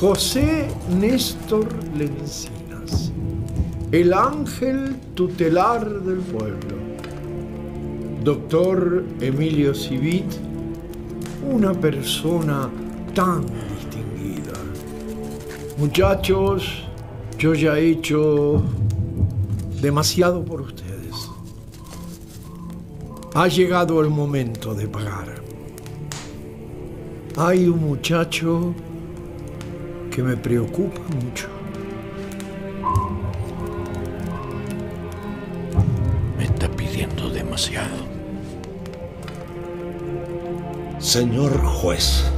José Néstor Lencinas, el ángel tutelar del pueblo. Doctor Emilio Civit, una persona tan distinguida. Muchachos, yo ya he hecho demasiado por ustedes. Ha llegado el momento de pagar. Hay un muchacho que me preocupa mucho. Me está pidiendo demasiado. Señor juez,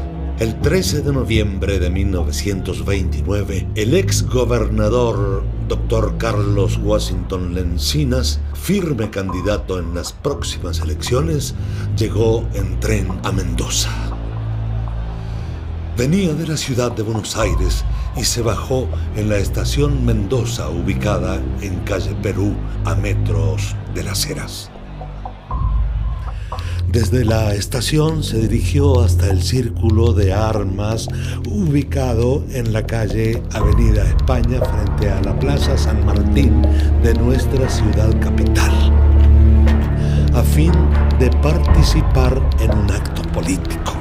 el 13 de noviembre de 1929, el exgobernador doctor Carlos Washington Lencinas, firme candidato en las próximas elecciones, llegó en tren a Mendoza. Venía de la ciudad de Buenos Aires y se bajó en la estación Mendoza, ubicada en calle Perú, a metros de Las Heras. Desde la estación se dirigió hasta el Círculo de Armas, ubicado en la calle Avenida España, frente a la Plaza San Martín de nuestra ciudad capital, a fin de participar en un acto político.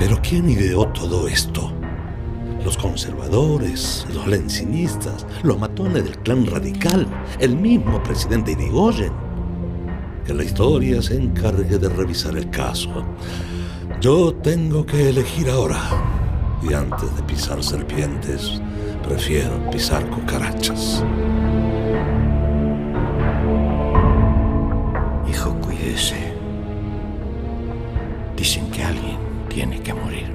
¿Pero quién ideó todo esto? Los conservadores, los lencinistas, los matones del clan radical, el mismo presidente Yrigoyen. Que la historia se encargue de revisar el caso. Yo tengo que elegir ahora. Y antes de pisar serpientes, prefiero pisar cucarachas. Hijo, cuídese. Dicen que alguien tiene que morir.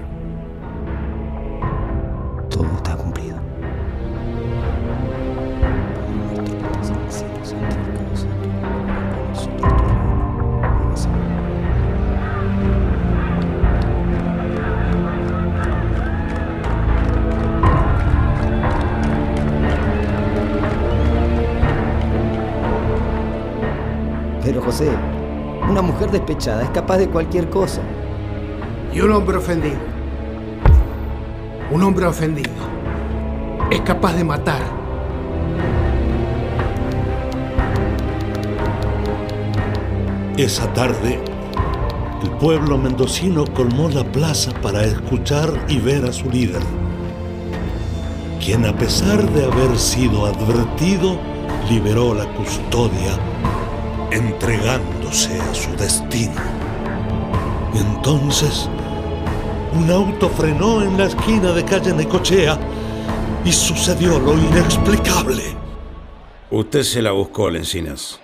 Todo está cumplido. Pero José, una mujer despechada es capaz de cualquier cosa. Y un hombre ofendido. Un hombre ofendido es capaz de matar. Esa tarde, el pueblo mendocino colmó la plaza para escuchar y ver a su líder, quien, a pesar de haber sido advertido, liberó la custodia, entregándose a su destino. Y entonces, un auto frenó en la esquina de calle Necochea y sucedió lo inexplicable. Usted se la buscó, Lencinas.